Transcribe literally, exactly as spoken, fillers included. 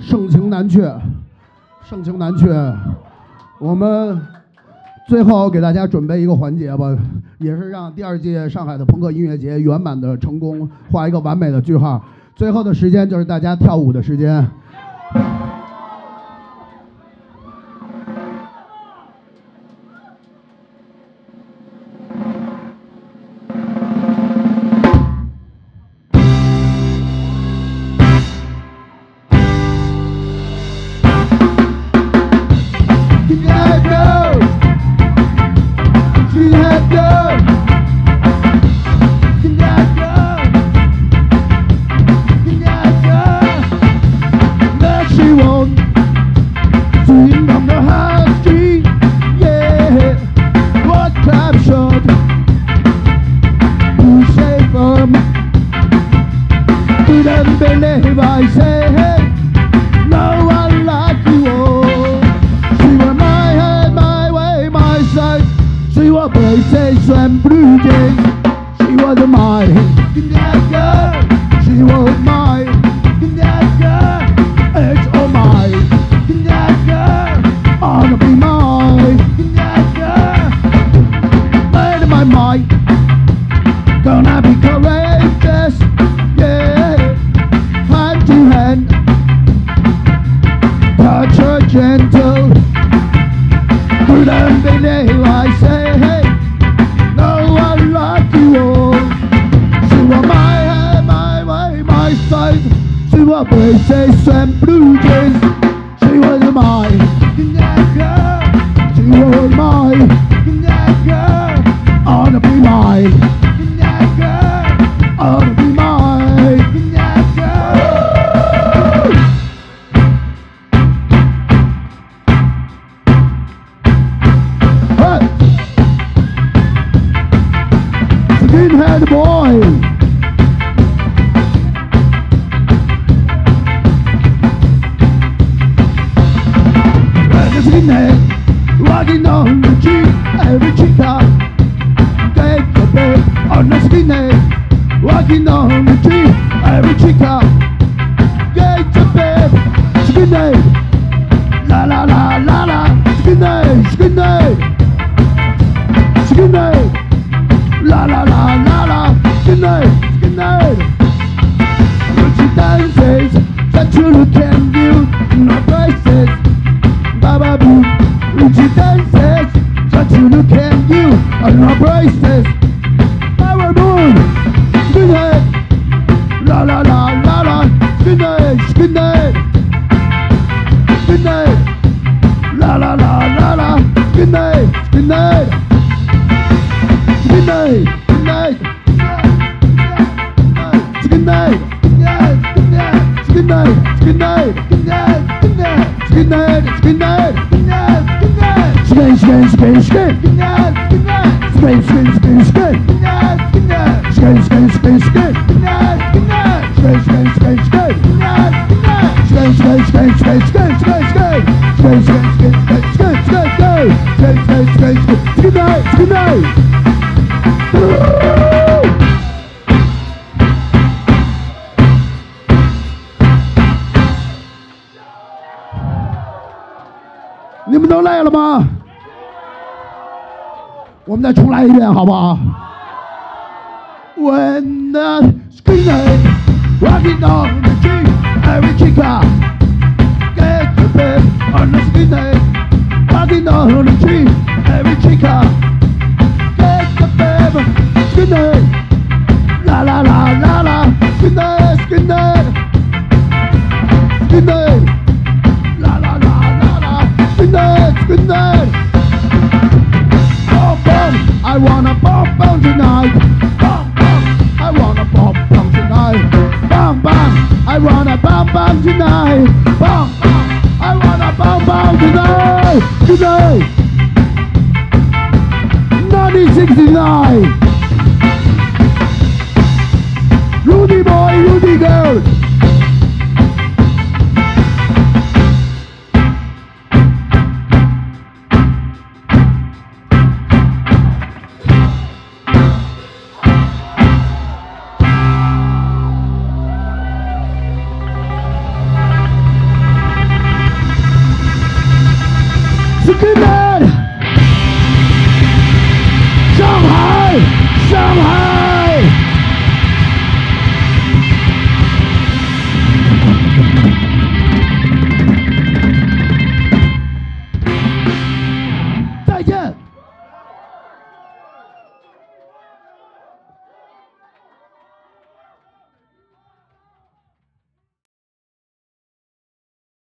盛情难却，盛情难却。我们最后给大家准备一个环节吧，也是让第二届上海的朋克音乐节圆满的成功，画一个完美的句号。最后的时间就是大家跳舞的时间。 好不好 ？When the skinhead walking on the street, every chica get the bed on the skinhead walking on the street, every chica get the bed skinhead, la la la la la skinhead skinhead skinhead, la la la la la skinhead skinhead. I wanna bump bump tonight, bump bump. I wanna bump bump tonight, bump bump. I wanna bump bump tonight, bump bump. I wanna bump bump tonight, tonight. nineteen sixty-nine. Rudy boy, Rudy girl. yeah, yeah.